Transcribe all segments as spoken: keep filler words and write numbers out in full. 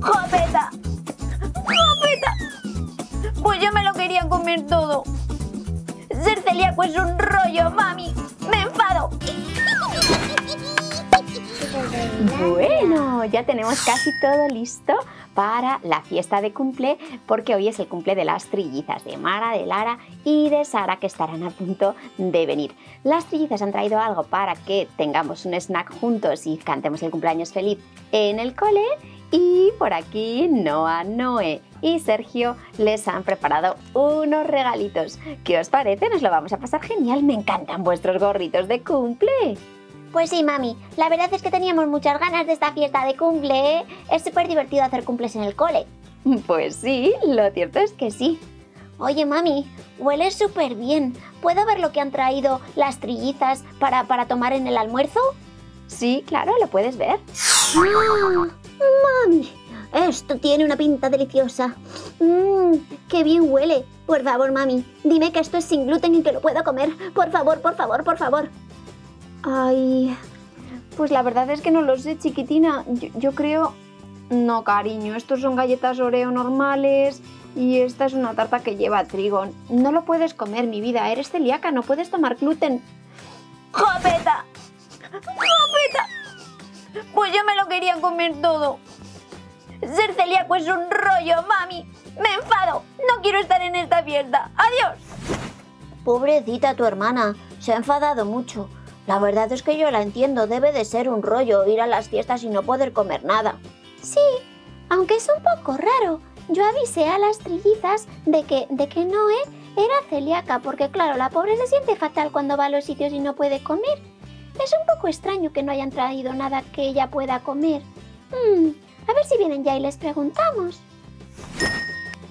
¡Jopeta! ¡Jopeta! Pues yo me lo quería comer todo. Ser celíaco es un rollo, mami. ¡Me enfado! Bueno, ya tenemos casi todo listo para la fiesta de cumple, porque hoy es el cumple de las trillizas, de Mara, de Lara y de Sara, que estarán a punto de venir. Las trillizas han traído algo para que tengamos un snack juntos y cantemos el cumpleaños feliz en el cole. Y por aquí Noa, Noé y Sergio les han preparado unos regalitos. ¿Qué os parece? Nos lo vamos a pasar genial. Me encantan vuestros gorritos de cumple. Pues sí, mami. La verdad es que teníamos muchas ganas de esta fiesta de cumple, ¿eh? Es súper divertido hacer cumples en el cole. Pues sí, lo cierto es que sí. Oye, mami, huele súper bien. ¿Puedo ver lo que han traído las trillizas para, para tomar en el almuerzo? Sí, claro, lo puedes ver. ¡Ah! ¡Mami! Esto tiene una pinta deliciosa. ¡Mmm! ¡Qué bien huele! Por favor, mami, dime que esto es sin gluten y que lo puedo comer. Por favor, por favor, por favor. Ay, pues la verdad es que no lo sé, chiquitina. Yo, yo creo... No, cariño, estos son galletas Oreo normales y esta es una tarta que lleva trigo. No lo puedes comer, mi vida. Eres celíaca, no puedes tomar gluten. ¡Jopeta! ¡Jopeta! Pues yo me lo quería comer todo. Ser celíaco es un rollo, mami. ¡Me enfado! No quiero estar en esta fiesta. ¡Adiós! Pobrecita tu hermana. Se ha enfadado mucho. La verdad es que yo la entiendo, debe de ser un rollo ir a las fiestas y no poder comer nada. Sí, aunque es un poco raro. Yo avisé a las trillizas de que, de que Noé era celíaca, porque claro, la pobre se siente fatal cuando va a los sitios y no puede comer. Es un poco extraño que no hayan traído nada que ella pueda comer. Hmm, a ver si vienen ya y les preguntamos.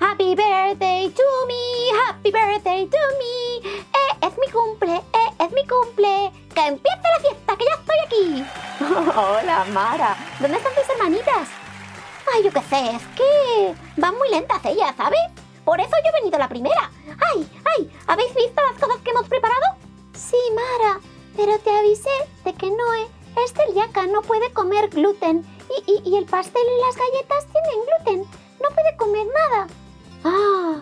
Happy birthday to me, happy birthday to me. Eh, es mi cumple, eh, es mi cumple. ¡Que empiece la fiesta, que ya estoy aquí! Hola, Mara. ¿Dónde están tus hermanitas? Ay, yo qué sé, es que van muy lentas ellas, ¿sabes? Por eso yo he venido la primera. ¡Ay, ay! ¿Habéis visto las cosas que hemos preparado? Sí, Mara, pero te avisé de que Noé es celíaca, no puede comer gluten. Y, y, y el pastel y las galletas tienen gluten. No puede comer nada. ¡Ah!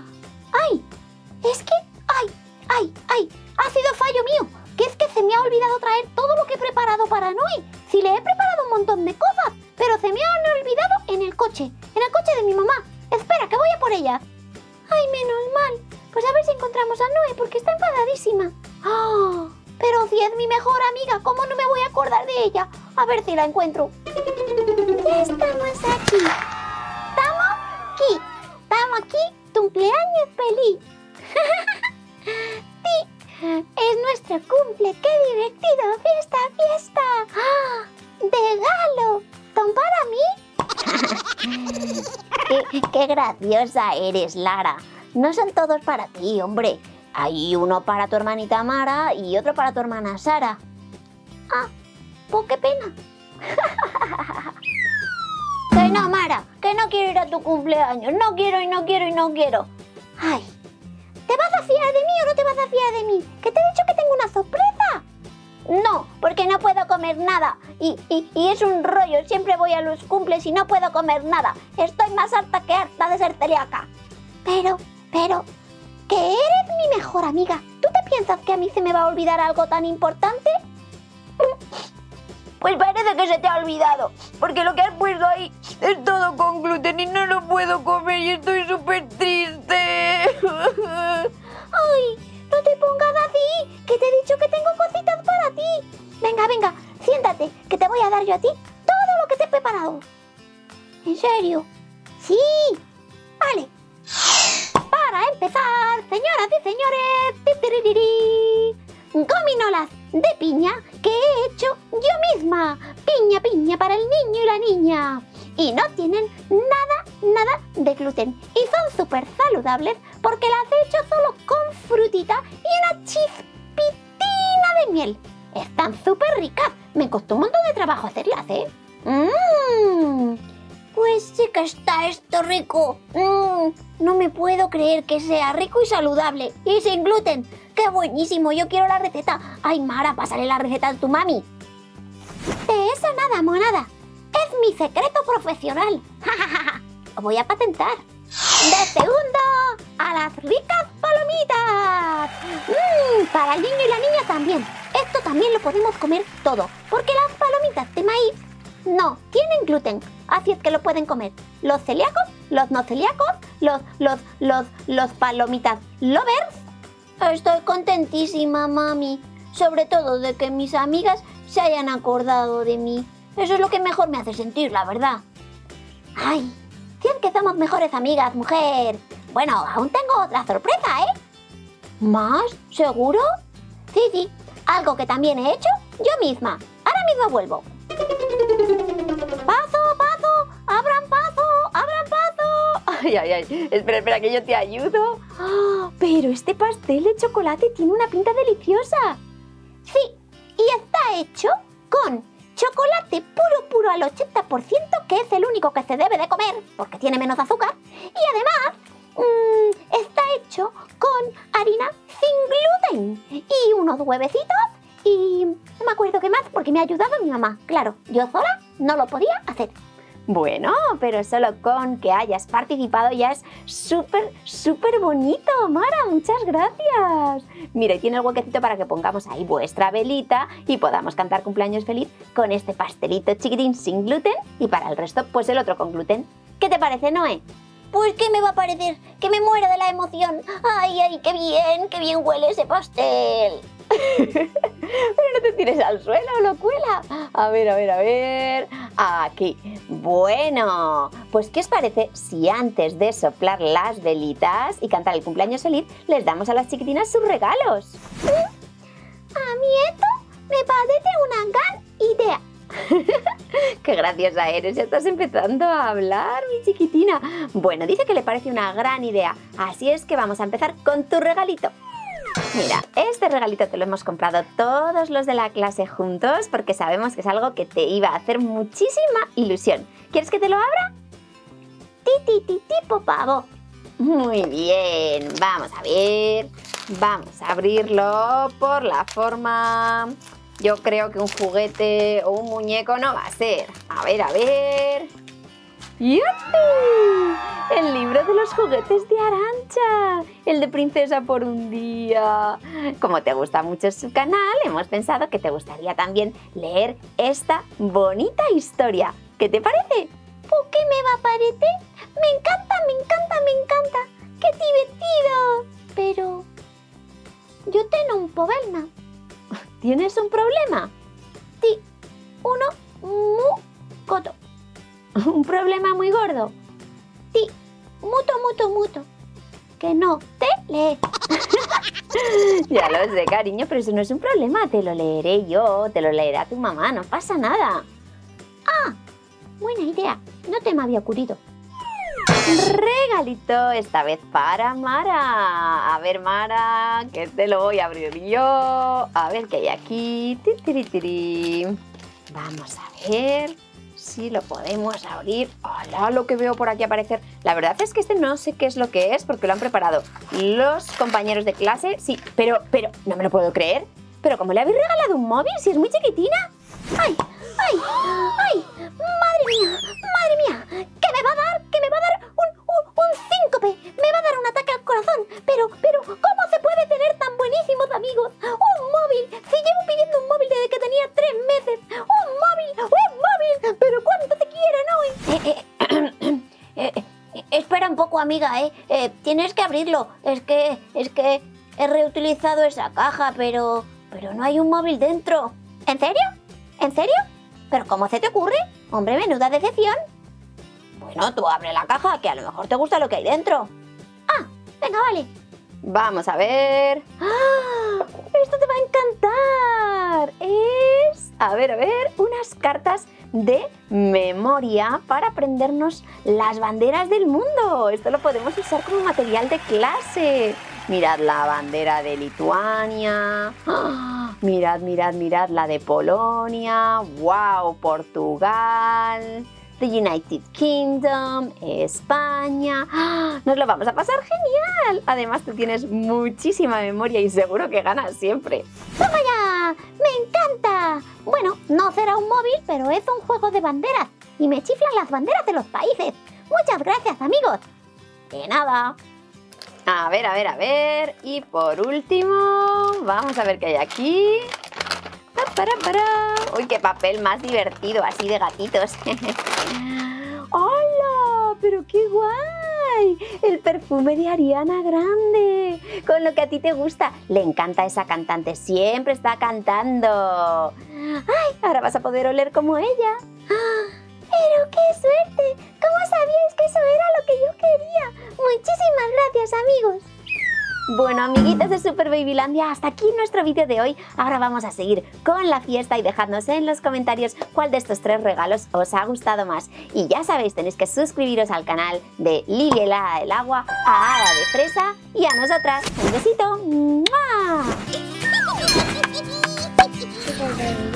¡Ay! Es que... ¡Ay! ¡Ay! ¡Ay! ¡Ha sido fallo mío! Que es que se me ha olvidado traer todo lo que he preparado para Noé. Sí, le he preparado un montón de cosas, pero se me han olvidado en el coche. En el coche de mi mamá. Espera, que voy a por ella. ¡Ay, menos mal! Pues a ver si encontramos a Noé, porque está enfadadísima. ¡Ah! Pero si es mi mejor amiga, ¿cómo no me voy a acordar de ella? A ver si la encuentro. Ya estamos aquí. ¡Estamos aquí! ¡Estamos aquí! ¡Tu cumpleaños feliz! ¡Sí! Es nuestro cumple, qué divertido, fiesta, fiesta. ¡Ah! ¡Regalo! ¿Son para mí? qué, qué graciosa eres, Lara. No son todos para ti, hombre. Hay uno para tu hermanita Mara y otro para tu hermana Sara. Ah, pues qué pena. Que no, Mara, que no quiero ir a tu cumpleaños. No quiero y no quiero y no quiero. Ay. ¿Te vas a fiar de mí o no te vas a fiar de mí? ¿Que te he dicho que tengo una sorpresa? No, porque no puedo comer nada. Y, y, y es un rollo. Siempre voy a los cumples y no puedo comer nada. Estoy más harta que harta de ser celíaca. Pero, pero, que eres mi mejor amiga. ¿Tú te piensas que a mí se me va a olvidar algo tan importante? Pues parece que se te ha olvidado. Porque lo que has puesto ahí es todo con gluten y no lo puedo comer y estoy súper triste. ¡Ay! ¡No te pongas así! ¡Que te he dicho que tengo cositas para ti! Venga, venga, siéntate, que te voy a dar yo a ti todo lo que te he preparado. ¿En serio? ¡Sí! ¡Vale! Para empezar, señoras y señores, gominolas de piña que he hecho yo misma. Piña, piña para el niño y la niña. Y no tienen nada, nada de gluten. Y son súper saludables porque las he hecho solo con frutita y una chispitina de miel. Están súper ricas. Me costó un montón de trabajo hacerlas, ¿eh? ¡Mmm! Pues sí que está esto rico. ¡Mmm! No me puedo creer que sea rico y saludable. Y sin gluten. ¡Qué buenísimo! Yo quiero la receta. Ay, Mara, pásale la receta a tu mami. De eso nada, monada. es mi secreto profesional. Lo voy a patentar. De segundo a las ricas palomitas. Mmm, para el niño y la niña también. Esto también lo podemos comer todo, porque las palomitas de maíz no tienen gluten, así es que lo pueden comer los celíacos, los no celíacos, los, los, los, los palomitas lovers. Estoy contentísima, mami. Sobre todo de que mis amigas se hayan acordado de mí. Eso es lo que mejor me hace sentir, la verdad. Ay, si es que somos mejores amigas, mujer. Bueno, aún tengo otra sorpresa, ¿eh? ¿Más? ¿Seguro? Sí, sí. Algo que también he hecho yo misma. Ahora mismo vuelvo. ¡Paso, paso! ¡Abran paso! ¡Abran paso! ¡Ay, ay, ay! Espera, espera, que yo te ayudo. Oh, pero este pastel de chocolate tiene una pinta deliciosa. Sí, y está hecho con chocolate puro puro al ochenta por ciento, que es el único que se debe de comer, porque tiene menos azúcar. Y además, mmm, está hecho con harina sin gluten y unos huevecitos. Y no me acuerdo qué más, porque me ha ayudado mi mamá. Claro, yo sola no lo podía hacer. Bueno, pero solo con que hayas participado ya es súper, súper bonito, Mara. Muchas gracias. Mira, tiene el huequecito para que pongamos ahí vuestra velita y podamos cantar cumpleaños feliz con este pastelito chiquitín sin gluten y para el resto, pues el otro con gluten. ¿Qué te parece, Noé? Pues, ¿qué me va a parecer? Que me muero de la emoción. ¡Ay, ay, qué bien, qué bien huele ese pastel! Pero no te tires al suelo, locuela. A ver, a ver, a ver. Aquí. Bueno, pues ¿qué os parece si antes de soplar las velitas y cantar el cumpleaños feliz, les damos a las chiquitinas sus regalos? A mí esto me parece una gran idea. ¡Qué graciosa eres! Ya estás empezando a hablar, mi chiquitina. Bueno, dice que le parece una gran idea. Así es que vamos a empezar con tu regalito. Mira, este regalito te lo hemos comprado todos los de la clase juntos porque sabemos que es algo que te iba a hacer muchísima ilusión. ¿Quieres que te lo abra? ¡Ti, ti, ti, tipo pavo! Muy bien, vamos a ver. Vamos a abrirlo por la forma. Yo creo que un juguete o un muñeco no va a ser. A ver, a ver... ¡Yupi! El libro de los juguetes de Arancha. El de Princesa por un día. Como te gusta mucho su canal, hemos pensado que te gustaría también leer esta bonita historia. ¿Qué te parece? ¿Por qué me va a parecer? Me encanta, me encanta, me encanta. ¡Qué divertido! Pero... yo tengo un problema. ¿Tienes un problema? Sí, uno muy gordo. ¿Un problema muy gordo? Sí, mucho, mucho, mucho. Que no te lees. Ya lo sé, cariño, pero eso no es un problema. Te lo leeré yo, te lo leerá tu mamá, no pasa nada. Ah, buena idea. No te me había ocurrido. Regalito, esta vez para Mara. A ver, Mara, que te lo voy a abrir yo. A ver qué hay aquí. Tiri, tiri, tiri. Vamos a ver si lo podemos abrir. Hola, lo que veo por aquí aparecer. La verdad es que este no sé qué es lo que es porque lo han preparado los compañeros de clase. Sí, pero, pero, no me lo puedo creer. Pero ¿cómo le habéis regalado un móvil si es muy chiquitina? ¡Ay! ¡Ay! ¡Ay! ¡Madre mía! ¡Madre mía! ¿Qué me va a dar? ¿Qué me va a dar? Un, un, un síncope. Me va a dar un ataque al corazón. Pero, pero, ¿cómo se puede tener tan buenísimos amigos? ¡Un móvil! Si llevo pidiendo un móvil desde que tenía tres meses. ¡Un móvil! ¡Un móvil! Pero ¿cuánto te quieren hoy? Eh, eh, eh, eh, espera un poco, amiga, ¿eh? eh. Tienes que abrirlo. Es que, es que he reutilizado esa caja, pero, pero no hay un móvil dentro. ¿En serio? ¿En serio? ¿Pero cómo se te ocurre? Hombre, menuda decepción. Bueno, tú abre la caja, que a lo mejor te gusta lo que hay dentro. Ah, venga, vale. Vamos a ver. ¡Ah! Esto te va a encantar. Es, a ver, a ver, unas cartas de memoria para aprendernos las banderas del mundo. Esto lo podemos usar como material de clase. Mirad la bandera de Lituania. ¡Ah! Mirad, mirad, mirad la de Polonia. ¡Wow! Portugal, the United Kingdom, España. ¡Ah! Nos lo vamos a pasar genial. Además, tú tienes muchísima memoria y seguro que ganas siempre. ¡Toma ya! ¡Me encanta! Bueno, no será un móvil, pero es un juego de banderas. y me chiflan las banderas de los países. Muchas gracias, amigos. De nada. A ver, a ver, a ver. Y por último, vamos a ver qué hay aquí. Uy, qué papel más divertido, así de gatitos. ¡Hola! ¡Pero qué guay! El perfume de Ariana Grande. Con lo que a ti te gusta. Le encanta esa cantante, siempre está cantando. ¡Ay! Ahora vas a poder oler como ella. ¡Pero qué suerte! ¿Cómo sabíais que eso era lo que yo quería? Muchísimas gracias, amigos. Bueno, amiguitos de Super Babylandia, hasta aquí nuestro vídeo de hoy. Ahora vamos a seguir con la fiesta y dejadnos en los comentarios cuál de estos tres regalos os ha gustado más. Y ya sabéis, tenéis que suscribiros al canal de Lily, el Hada del Agua, a Hada de Fresa y a nosotras. Un besito. ¡Mua!